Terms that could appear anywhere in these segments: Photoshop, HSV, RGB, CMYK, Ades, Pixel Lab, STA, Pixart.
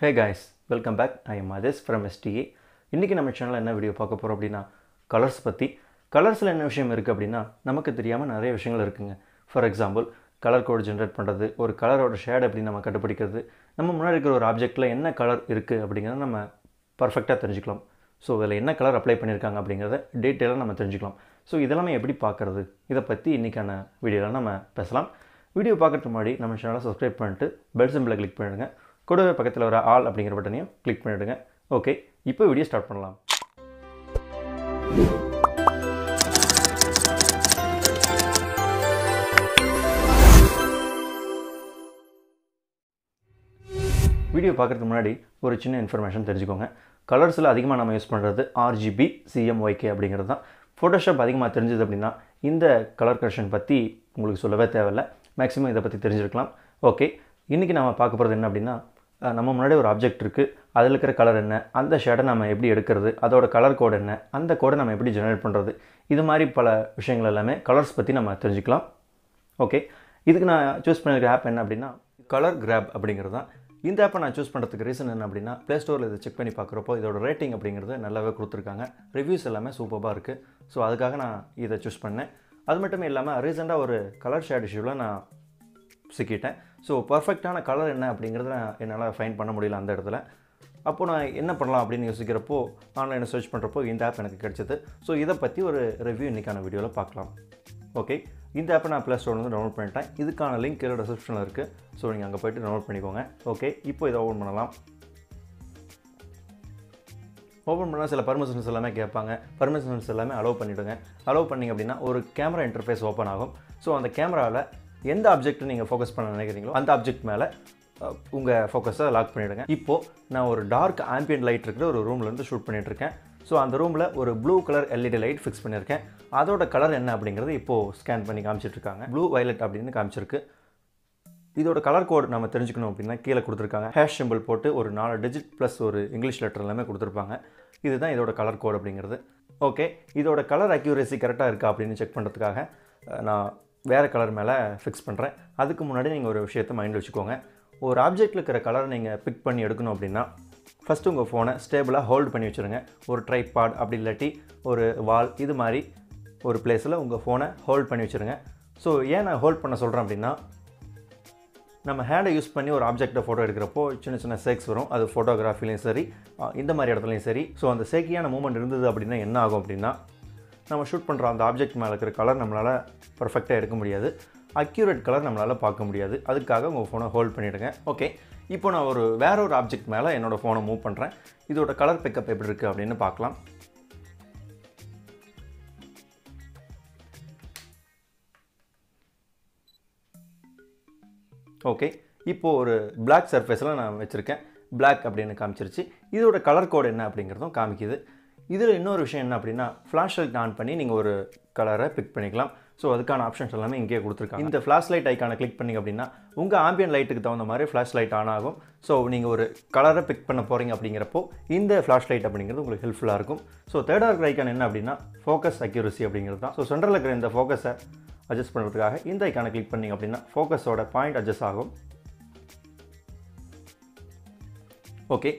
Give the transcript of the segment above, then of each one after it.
Hey guys, welcome back. I am Ades from STA. இன்னைக்கு நம்ம சேனல்ல என்ன வீடியோ பார்க்க போறோம் அப்படினா கலர்ஸ் பத்தி. கலர்ஸ்ல என்ன விஷயம் இருக்கு அப்படினா நமக்கு தெரியாம நிறைய விஷயங்கள் இருக்குங்க. For example, colour code generate பண்றது, ஒரு கலரோட ஷேட் எப்படி நம்ம கண்டுபிடிக்கிறது, நம்ம முன்னாடி இருக்கிற ஒரு ஆப்ஜெக்ட்ல என்ன கலர் இருக்கு அப்படிங்கறத நம்ம பெர்ஃபெக்ட்டா தெரிஞ்சுக்கலாம். சோ இதல என்ன கலர் அப்ளை பண்ணிருக்காங்க அப்படிங்கறத டீடைலா நம்ம தெரிஞ்சுக்கலாம். சோ இதெல்லாம் எப்படி பார்க்கிறது இத பத்தி இன்னைக்கான வீடியோல நம்ம பேசலாம். வீடியோ பார்க்கறது முன்னாடி நம்ம சேனலை சப்ஸ்கிரைப் பண்ணிட்டு பெல் சிம்பலை கிளிக் பண்ணுங்க. கூடவே பக்கத்துல வர ஆல் அப்படிங்கற பட்டனையும் கிளிக் பண்ணிடுங்க. ஓகே, இப்போ வீடியோ ஸ்டார்ட் பண்ணலாம். வீடியோ பார்க்கறதுக்கு முன்னாடி ஒரு சின்ன இன்ஃபர்மேஷன் தெரிஞ்சுக்கோங்க. கலர்ஸ்ல அதிகமா நாம யூஸ் பண்றது RGB CMYK அப்படிங்கறது தான். Photoshop அதிகமா தெரிஞ்சது அப்படினா இந்த கலர் கரெக்ஷன் பத்தி உங்களுக்கு சொல்லவே தேவையில்ல. மேக்ஸिमम இத பத்தி தெரிஞ்சிருக்கலாம். ஓகே, இன்னைக்கு நாம பார்க்க போறது என்ன அப்படினா நம்ம முன்னாடி ஒரு ஆப்ஜெக்ட் இருக்கு, அதுல இருக்கிற கலர் என்ன, அந்த ஷேட நாம எப்படி எடுக்கிறது, அதோட கலர் கோட் என்ன, அந்த கோட நாம எப்படி ஜெனரேட் பண்றது, இது மாதிரி பல விஷயங்கள் எல்லாமே கலர்ஸ் பத்தி நாம தெரிஞ்சிக்கலாம். ஓகே, இதுக்கு நான் चूஸ் பண்ணிருக்க ஆப் என்ன அப்படினா கலர் கிராப் அப்படிங்கறது தான். இந்த ஆப்பை நான் चूஸ் பண்றதுக்கு ரீசன் என்ன அப்படினா Play Storeல இத செக் பண்ணி பார்க்கறப்போ இதோட ரேட்டிங் அப்படிங்கறது நல்லாவே கொடுத்திருக்காங்க. ரிவ்யூஸ் எல்லாமே சூப்பரா இருக்கு. சோ அதுக்காக நான் இத चूஸ் பண்ணேன். அது மட்டும் இல்லாம ரீசன்ட்டா ஒரு கலர் ஷேட் இஷ்யூல நான் சிக்கிட்டேன். சோ பெர்ஃபெக்ட்டான கலர் என்ன அப்படிங்கறத என்னால ஃபைண்ட் பண்ண முடியல அந்த இடத்துல. அப்போ நான் என்ன பண்ணலாம் அப்படினு யோசிக்கிறப்போ ஆன்லைன்ல சர்ச் பண்றப்போ இந்த ஆப் எனக்கு கிடைச்சது. சோ இத பத்தி ஒரு ரிவ்யூ இன்னைக்கான வீடியோல பார்க்கலாம். ஓகே, இந்த ஆப்பை நான் Play Storeல இருந்து டவுன்லோட் பண்ணிட்டேன். இதுக்கான லிங்க் கீழ டிஸ்கிரிப்ஷன்ல இருக்கு. சோ நீங்க அங்க போய்ட்டு டவுன்லோட் பண்ணிக்கோங்க. ஓகே, இப்போ இத ஓபன் பண்ணலாம். ஓபன் பண்ணா சில பர்மிஷன்ஸ் எல்லாமே கேட்பாங்க. பர்மிஷன்ஸ் எல்லாமே அலோவ் பண்ணிடுங்க. அலோவ் பண்ணீங்க அப்படினா ஒரு கேமரா இன்டர்ஃபேஸ் ஓபன் ஆகும். சோ அந்த கேமரால எந்த ஆப்ஜெக்ட் நீங்க ஃபோக்கஸ் பண்ண நினைக்கிறீங்களோ அந்த ஆப்ஜெக்ட் மேல உங்க ஃபோக்கஸை லாக் பண்ணிடுங்க. இப்போ நான் ஒரு டார்க் ஆம்பியன்ட் லைட் இருக்கிற ஒரு ரூம்ல இருந்து ஷூட் பண்ணிட்டு இருக்கேன். சோ அந்த ரூம்ல ஒரு blue colour LED light fix பண்ணிருக்கேன். அதோட கலர் என்ன அப்படிங்கறது இப்போ ஸ்கேன் பண்ணி காமிச்சிட்டு இருக்காங்க. ப்ளூ வயலட் அப்படினு காமிச்சிருக்கு. இதோட கலர் கோட் நாம தெரிஞ்சுக்கணும் அப்படினா கீழ கொடுத்திருக்காங்க. ஹேஷ் சிம்பல் போட்டு ஒரு 4 டிஜிட் பிளஸ் ஒரு இங்கிலீஷ் லெட்டர் எல்லாமே கொடுத்திருப்பாங்க. இதுதான் இதோட கலர் கோட் அப்படிங்கிறது. ஓகே, இதோட கலர் அக்யூரசி கரெக்ட்டா இருக்கா அப்படினு செக் பண்றதுக்காக நான் வேற கலர் மேல ஃபிக்ஸ் பண்றேன். அதுக்கு முன்னாடி நீங்க ஒரு விஷயத்தை மைண்ட்ல வச்சுக்கோங்க. ஒரு ஆப்ஜெக்ட்ல இருக்கிற கலரை நீங்க பிக் பண்ணி எடுக்கணும் அப்படினா ஃபர்ஸ்ட் உங்க ஃபோனை ஸ்டேபிளா ஹோல்ட் பண்ணி வச்சிருங்க. ஒரு ட்ரைபாட் அப்படி இல்லட்டி ஒரு வால் இது மாதிரி ஒரு பிளேஸ்ல உங்க ஃபோனை ஹோல்ட் பண்ணி வச்சிருங்க. சோ ஏன் நான் ஹோல்ட் பண்ண சொல்றேன் அப்படினா நம்ம ஹேண்டை யூஸ் பண்ணி ஒரு ஆப்ஜெக்ட்ட போட்டோ எடுக்கறப்போ சின்ன சின்ன ஷேக்ஸ் வரும். அது போட்டோகிராஃபிலயும் சரி, இந்த மாதிரி இடத்துலயும் சரி. சோ அந்த ஷேக்கியான மூவ்மெண்ட் இருந்தது அப்படினா என்ன ஆகும் அப்படினா நம்ம ஷூட் பண்ற அந்த ஆப்ஜெக்ட் மேல இருக்கிற கலர் நம்மளால பெர்ஃபெக்ட்டா எடுக்க முடியாது. அக்யூரேட் கலர் நம்மளால பார்க்க முடியாது. அதுக்காக உங்க ஃபோனை ஹோல்ட் பண்ணிடுங்க. ஓகே, இப்போ நான் ஒரு வேற ஒரு ஆப்ஜெக்ட் மேல என்னோட ஃபோனை மூவ் பண்றேன். இதோட கலர் பிக்கப் எப்படி இருக்கு அப்படினு பார்க்கலாம். ஓகே, இப்போ ஒரு Black சர்ஃபேஸ்ல நான் வெச்சிருக்கேன். Black அப்படினு காமிச்சிருச்சு. இதோட கலர் கோட் என்ன அப்படிங்கறதும் காமிக்குது. இதுல இன்னொரு விஷயம் என்ன அப்படினா ஃபிளாஷ் லைட் ஆன் பண்ணி நீங்க ஒரு கலரை பிக் பண்ணிக்கலாம். சோ அதுக்கான ஆப்ஷன்ஸ் எல்லாமே இங்கே கொடுத்திருக்காங்க. இந்த ஃபிளாஷ் லைட் ஐகானை கிளிக் பண்ணீங்க அப்படினா உங்க ஆம்பியன்ட் லைட்டுக்கு தகுந்த மாதிரி ஃபிளாஷ் லைட் ஆன் ஆகும். சோ நீங்க ஒரு கலரை பிக் பண்ண போறீங்க அப்படிங்கறப்போ இந்த ஃபிளாஷ் லைட் அப்படிங்கிறது உங்களுக்கு ஹெல்ப்ஃபுல்லா இருக்கும். சோ தேர்ட் ஆர்க் ஐகான் என்ன அப்படினா ஃபோக்கஸ் அக்யூரசி அப்படிங்கிறது தான். சோ சென்டர்ல இருக்கிற இந்த ஃபோக்கஸை அட்ஜஸ்ட் பண்றதுக்காக இந்த ஐகானை கிளிக் பண்ணீங்க அப்படினா ஃபோக்கஸோட பாயிண்ட் அட்ஜஸ்ட் ஆகும். ஓகே,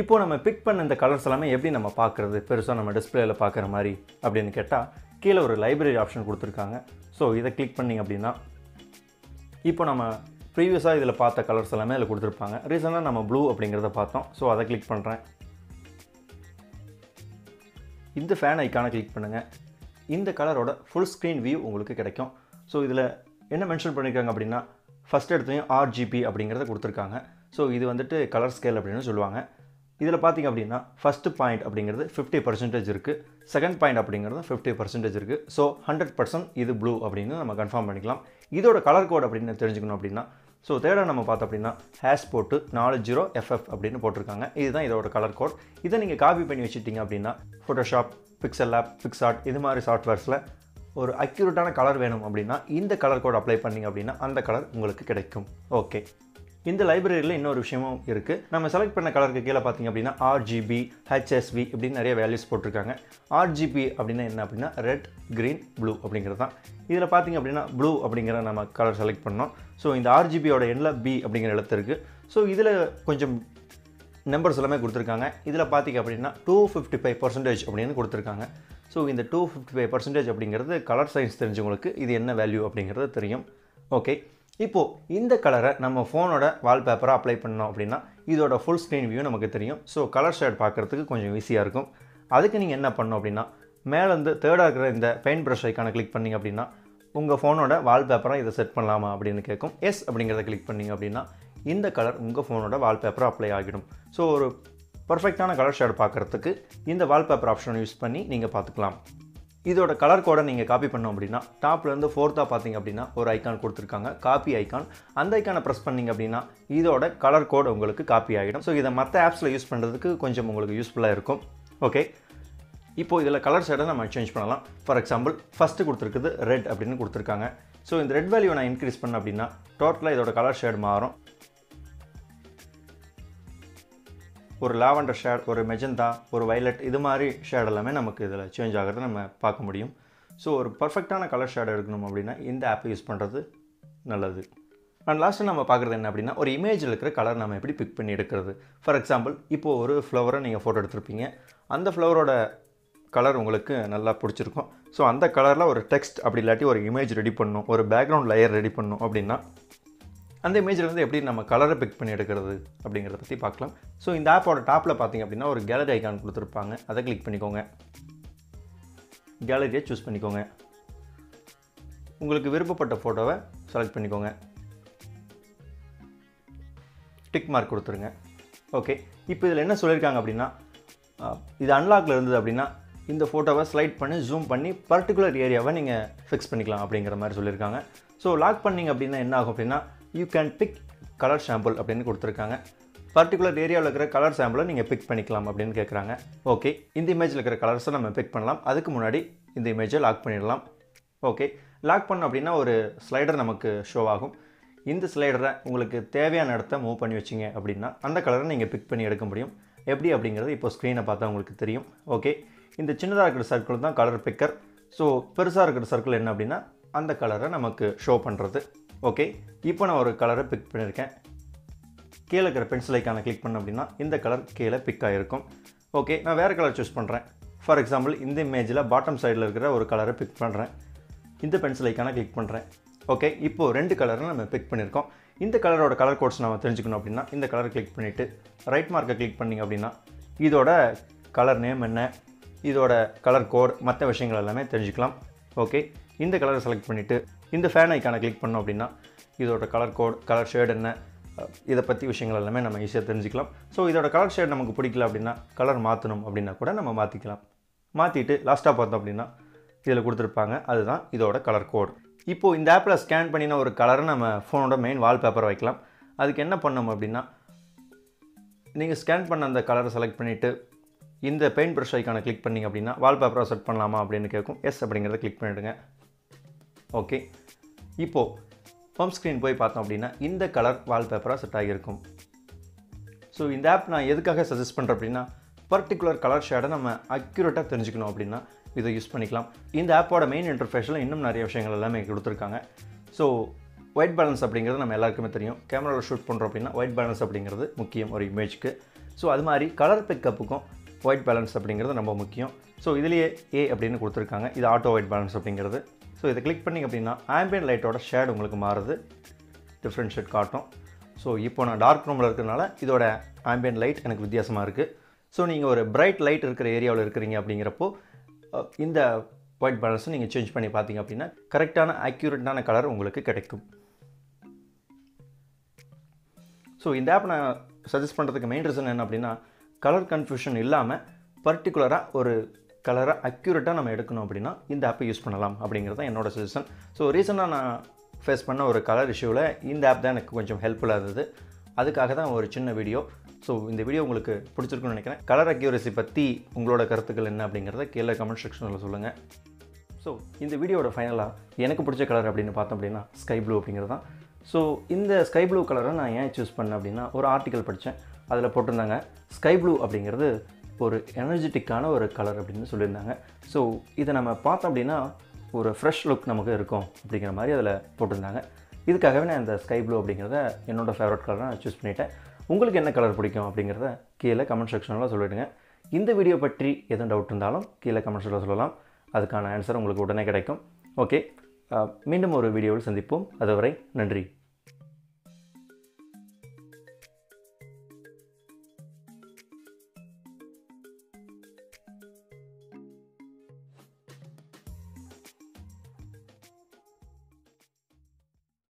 இப்போ நம்ம பிக் பண்ண இந்த கலர்ஸ் எல்லாமே எப்படி நம்ம பார்க்கிறது, பெருசா நம்ம டிஸ்ப்ளேல பார்க்குற மாதிரி அப்படினு கேட்டா கீழ ஒரு லைப்ரரி ஆப்ஷன் கொடுத்திருக்காங்க. சோ இத கிளிக் பண்ணீங்க அப்படினா இப்போ நம்ம ப்ரீவியஸா இதல பார்த்த கலர்ஸ் எல்லாமே இதல கொடுத்திருப்பாங்க. ரீசனா நம்ம ப்ளூ அப்படிங்கறத பார்த்தோம். சோ அத கிளிக் பண்றேன். இந்த ஃபேன் ஐகானை கிளிக் பண்ணுங்க. இந்த கலரோட ஃபுல் ஸ்கிரீன் வியூ உங்களுக்கு கிடைக்கும். சோ இதல என்ன மென்ஷன் பண்ணிருக்காங்க அப்படினா ஃபர்ஸ்ட் எடுத்ததையும் RGB அப்படிங்கறத கொடுத்திருக்காங்க. சோ இது வந்துட்டு கலர் ஸ்கேல் அப்படினு சொல்லுவாங்க. இதல பாத்தீங்க அப்படினா ஃபர்ஸ்ட் பாயிண்ட் அப்படிங்கிறது 50% இருக்கு. செகண்ட் பாயிண்ட் அப்படிங்கிறது 50% இருக்கு. சோ 100% இது ப்ளூ அப்படினு நம்ம கன்ஃபார்ம் பண்ணிக்கலாம். இதோட கலர் கோட் அப்படினு தெரிஞ்சுக்கணும் அப்படினா சோ தேர்டா நம்ம பார்த்த அப்படினா ஹாஷ் போட்டு 40FF அப்படினு போட்டுருக்காங்க. இதுதான் இதோட கலர் கோட். இத நீங்க காப்பி பண்ணி வச்சிட்டீங்க அப்படினா Photoshop, Pixel Lab, Pixart இது மாதிரி சாஃப்ட்வேர்ஸ்ல ஒரு அக்யூரேட்டான கலர் வேணும் அப்படினா இந்த கலர் கோட் அப்ளை பண்ணீங்க அப்படினா அந்த கலர் உங்களுக்கு கிடைக்கும். ஓகே, இந்த லைப்ரரியில இன்னொரு விஷயமும் இருக்கு. நம்ம செலக்ட் பண்ண கலருக்கு கீழ பாத்தீங்க அப்படினா RGB, HSV இப்படி நிறைய வேல்யூஸ் போட்டுருக்காங்க. RGB அப்படினா என்ன அப்படினா ரெட், கிரீன், ப்ளூ அப்படிங்கறது தான். இதல பாத்தீங்க அப்படினா ப்ளூ அப்படிங்கற நம்ம கலர் செலக்ட் பண்ணோம். சோ இந்த RGB ஓட எண்ட்ல B அப்படிங்கற எழுத்து இருக்கு. So idhila konjam numbers ellame kuduthirukanga idhila pathika appadina 255% appadinu kuduthirukanga so in the 255% appingiradhu color science therinjungalukku idu enna value appingiradhu theriyum okay இப்போ இந்த கலரை நம்ம ஃபோனோட வால்பேப்பரை அப்ளை பண்ணோம் அப்படினா இதோட full screen view நமக்கு தெரியும் சோ கலர் ஷேட் பார்க்கிறதுக்கு கொஞ்சம் ஈஸியா இருக்கும் அதுக்கு நீங்க என்ன பண்ணனும் அப்படினா மேல இருந்து 3rd ஆக்குற இந்த பெயிண்ட் பிரஷ் ஐகானை கிளிக் பண்ணீங்க அப்படினா உங்க ஃபோனோட வால்பேப்பரை இத செட் பண்ணலாமா அப்படினு கேக்கும் எஸ் அப்படிங்கறத கிளிக் பண்ணீங்க அப்படினா இந்த கலர் உங்க ஃபோனோட வால்பேப்பரை அப்ளை ஆகிடும் சோ ஒரு பெர்ஃபெக்ட்டான கலர் ஷேட் பார்க்கிறதுக்கு இந்த வால்பேப்பர் ஆப்ஷனை யூஸ் பண்ணி நீங்க பாத்துக்கலாம் இதோட கலர் கோட நீங்க காப்பி பண்ணனும் அப்படினா டாப்ல இருந்து 4th பாத்தீங்க அப்படினா ஒரு ஐகான் கொடுத்திருக்காங்க காப்பி ஐகான் அந்த ஐகானை பிரஸ் பண்ணீங்க அப்படினா இதோட கலர் கோட் உங்களுக்கு காப்பி ஆகிடும் சோ இத மத்த ஆப்ஸ்ல யூஸ் பண்றதுக்கு கொஞ்சம் உங்களுக்கு யூஸ்புல்லா இருக்கும் ஓகே இப்போ இதல கலர் ஷேட நம்ம சேஞ்ச் பண்ணலாம் ஃபார் எக்ஸாம்பிள் ஃபர்ஸ்ட் கொடுத்திருக்கிறது ரெட் அப்படினு கொடுத்திருக்காங்க சோ இந்த ரெட் வேல்யூ நான் இன்கிரீஸ் பண்ண அப்படினா டோட்டலா இதோட கலர் ஷேட் மாறும் ஒரு லாவெண்டர் ஷேட் ஒரு மெஜந்தா ஒரு வயலட் இது மாதிரி ஷேட் எல்லாமே நமக்கு இதல சேஞ்ச் ஆகறது நம்ம பார்க்க முடியும் சோ ஒரு பெர்ஃபெக்ட்டான கலர் ஷேட் எடுக்கணும் அப்படினா இந்த ஆப் யூஸ் பண்றது நல்லது and last நம்ம பார்க்கிறது என்ன அப்படினா ஒரு இமேஜ்ல இருக்கிற கலர் நாம எப்படி பிக் பண்ணி எடுக்கிறது for example இப்போ ஒரு ஃப்ளவரை நீங்க போட்டோ எடுத்துப்பீங்க அந்த ஃப்ளவரோட கலர் உங்களுக்கு நல்லா பிடிச்சிருக்கும் சோ அந்த கலர்ல ஒரு டெக்ஸ்ட் அப்படி இல்லட்டி ஒரு இமேஜ் ரெடி பண்ணனும் ஒரு பேக்ரவுண்ட் லேயர் ரெடி பண்ணனும் அப்படினா அந்த இமேஜ்ல இருந்து எப்படி நம்ம கலரை பிக் பண்ணி எடுக்கிறது அப்படிங்கறத பத்தி பார்க்கலாம் சோ இந்த ஆப்போட டாப்ல பாத்தீங்க அப்படினா ஒரு கேலரி ஐகான் கொடுத்திருப்பாங்க அத கிளிக் பண்ணிக்கோங்க கேலரியை चूஸ் பண்ணிக்கோங்க உங்களுக்கு விருப்பப்பட்ட போட்டோவை செலக்ட் பண்ணிக்கோங்க டிக் மார்க் கொடுத்துருங்க ஓகே இப்போ இதுல என்ன சொல்லிருக்காங்க அப்படினா இது அன்லாக்ல இருந்தது அப்படினா இந்த போட்டோவை ஸ்லைட் பண்ணி ஜூம் பண்ணி பர்టిక్యులர் ஏரியாவை நீங்க fix பண்ணிக்கலாம் அப்படிங்கற மாதிரி சொல்லிருக்காங்க சோ லாக் பண்ணீங்க அப்படினா என்ன ஆகும் அப்படினா you can pick color sample அப்படினு கொடுத்திருக்காங்க particular areaல இருக்கிற color sample நீங்க pick பண்ணிக்கலாம் அப்படினு கேக்குறாங்க ஓகே இந்த இமேஜ்ல இருக்கிற கலர்ஸ் நம்ம pick பண்ணலாம் அதுக்கு முன்னாடி இந்த இமேஜை லாக் பண்ணிடலாம் ஓகே லாக் பண்ண அப்படினா ஒரு ஸ்லைடர் நமக்கு ஷோ ஆகும் இந்த ஸ்லைடரை உங்களுக்கு தேவையான இடத்த மூவ் பண்ணி வச்சீங்க அப்படினா அந்த கலரை நீங்க pick பண்ணி எடுக்க முடியும் எப்படி அப்படிங்கறது இப்போ ஸ்கிரீனை பார்த்தா உங்களுக்கு தெரியும் ஓகே இந்த சின்னதா இருக்கிற சர்க்கிள் தான் கலர் பிக்கர் சோ பெருசா இருக்கிற சர்க்கிள் என்ன அப்படினா அந்த கலரை நமக்கு ஷோ பண்றது ஓகே இப்போ நான் ஒரு கலரை பிக் பண்ணிருக்கேன் கீழ இருக்கிற பென்சில் ஐகானை கிளிக் பண்ண அப்படினா இந்த கலர் கீழ பிக் ஆயிருக்கும் ஓகே நான் வேற கலர் चूஸ் பண்றேன் ஃபார் எக்ஸாம்பிள் இந்த இமேஜ்ல பாட்டம் சைடுல இருக்கிற ஒரு கலரை பிக் பண்றேன் இந்த பென்சில் ஐகானை கிளிக் பண்றேன் ஓகே இப்போ ரெண்டு கலரை நாம பிக் பண்ணிருக்கோம் இந்த கலரோட கலர் கோட்ஸ் நாம தெரிஞ்சுக்கணும் அப்படினா இந்த கலரை கிளிக் பண்ணிட்டு ரைட் மார்க்கை கிளிக் பண்ணீங்க அப்படினா இதோட கலர் நேம் என்ன இதோட கலர் கோட் மற்ற விஷயங்கள் எல்லாமே தெரிஞ்சுக்கலாம் ஓகே இந்த கலரை செலக்ட் பண்ணிட்டு இந்த ஃபேன் ஐகானை கிளிக் பண்ணோம் அப்படினா இதோட கலர் கோட் கலர் ஷேட் என்ன இத பத்தி விஷயங்கள் எல்லாமே நம்ம ஈஸியா தெரிஞ்சிக்கலாம் சோ இதோட கலர் ஷேட் நமக்கு பிடிக்கல அப்படினா கலர் மாத்தணும் அப்படினா கூட நம்ம மாத்திக்கலாம் மாத்திட்டு லாஸ்டா பார்த்தோம் அப்படினா இதல கொடுத்திருப்பாங்க அதுதான் இதோட கலர் கோட் இப்போ இந்த ஆப்ல ஸ்கேன் பண்ணின ஒரு கலரை நம்ம ஃபோனோட மெயின் வால்பேப்பர் வைக்கலாம் அதுக்கு என்ன பண்ணனும் அப்படினா நீங்க ஸ்கேன் பண்ண அந்த கலரை செலக்ட் பண்ணிட்டு இந்த பெயிண்ட் பிரஷ் ஐகானை கிளிக் பண்ணீங்க அப்படினா வால்பேப்பரை செட் பண்ணலாமா அப்படினு கேக்கும் எஸ் அப்படிங்கறத கிளிக் பண்ணிடுங்க ஓகே இப்போ ஹோம் ஸ்கிரீன் போய் பார்த்தோம் அப்படினா இந்த கலர் வால்பேப்பரா செட் ஆகிருக்கும் சோ இந்த ஆப் நான் எதுக்காக சஜஸ்ட் பண்றேன் அப்படினா பர்టిక్యులர் கலர் ஷேட நம்ம அக்யூரேட்டா தெரிஞ்சுக்கணும் அப்படினா இத யூஸ் பண்ணிக்கலாம் இந்த ஆப்போட மெயின் இன்டர்ஃபேஸ்ல இன்னும் நிறைய விஷயங்கள் எல்லாமே கொடுத்திருக்காங்க சோ ஒயிட் பேலன்ஸ் அப்படிங்கிறது நம்ம எல்லாருக்குமே தெரியும் கேமரால ஷூட் பண்றோம் அப்படினா ஒயிட் பேலன்ஸ் அப்படிங்கிறது முக்கியம் ஒரு இமேஜ்க்கு சோ அது மாதிரி கலர் பிக்கப்புக்கும் ஒயிட் பேலன்ஸ் அப்படிங்கிறது ரொம்ப முக்கியம் சோ இதுலயே ஏ அப்படினு கொடுத்திருக்காங்க இது ஆட்டோ ஒயிட் பேலன்ஸ் அப்படிங்கிறது சோ இத கிளிக் பண்ணீங்க அப்படினா ஆம்பியன்ட் லைட்டோட ஷேட் உங்களுக்கு மாறுது டிஃபரண்ட் ஷேட் காட்டும் சோ இப்போ நான் டார்க் ரூம்ல இருக்கனால இதோட ஆம்பியன்ட் லைட் எனக்கு வித்தியாசமா இருக்கு சோ நீங்க ஒரு பிரைட் லைட் இருக்கிற ஏரியாவுல இருக்கீங்க அப்படிங்கறப்போ இந்த ஒயிட் பேலன்ஸ் நீங்க சேஞ்ச் பண்ணி பாத்தீங்க அப்படினா கரெக்ட்டான அக்யூரேட்டான கலர் உங்களுக்கு கிடைக்கும் சோ இந்த ஆப் நான் சஜஸ்ட் பண்றதுக்கு மெயின் ரீசன் என்ன அப்படினா கலர் கன்ஃபியூஷன் இல்லாம பர்టిక్యులரா ஒரு கலரை அக்யூரேட்டா நம்ம எடுக்கணும் அப்படினா இந்த ஆப் யூஸ் பண்ணலாம் அப்படிங்கறது தான் என்னோட சஜஷன் சோ ரீசனா நான் ஃபேஸ் பண்ண ஒரு கலர் இஷ்யூல இந்த ஆப் தான் எனக்கு கொஞ்சம் ஹெல்ப்ஃபுல்லா இருந்தது அதுக்காக தான் ஒரு சின்ன வீடியோ சோ இந்த வீடியோ உங்களுக்கு பிடிச்சிருக்கும்னு நினைக்கிறேன் கலர் அக்யூரசி பத்தி உங்களோட கருத்துக்கள் என்ன அப்படிங்கறத கீழ கமெண்ட் செக்ஷன்ல சொல்லுங்க சோ இந்த வீடியோட ஃபைனலா எனக்கு பிடிச்ச கலர் அப்படினு பார்த்தோம் அப்படினா ஸ்கை ப்ளூ அப்படிங்கறது தான் சோ இந்த ஸ்கை ப்ளூ கலரை நான் ஏன் சூஸ் பண்ண அப்படினா ஒரு ஆர்டிகல் படிச்சேன் அதுல போட்டுருந்தாங்க ஸ்கை ப்ளூ அப்படிங்கிறது ஒரு எனர்ஜெட்டிக்கான ஒரு கலர் அப்படினு சொல்லிருந்தாங்க சோ இத நம்ம பார்த்தோம் அப்படினா ஒரு ஃப்ரெஷ் லுக் நமக்கு இருக்கும் அப்படிங்கிற மாதிரி அதுல போட்டுருந்தாங்க இதுக்காகவே நான் அந்த ஸ்கை ப்ளூ அப்படிங்கறத என்னோட ஃபேவரட் கலரா நான் चूஸ் பண்ணிட்டேன் உங்களுக்கு என்ன கலர் பிடிக்கும் அப்படிங்கறத கீழ கமெண்ட் செக்ஷன்ல சொல்லிடுங்க. இந்த வீடியோ பற்றி ஏதேனும் டவுட் இருந்தாலும் கீழ கமெண்ட் செக்ஷன்ல சொல்லலாம். அதுக்கான ஆன்சர் உங்களுக்கு உடனே கிடைக்கும். ஓகே, மீண்டும் ஒரு வீடியோவில் சந்திப்போம். அதுவரை நன்றி.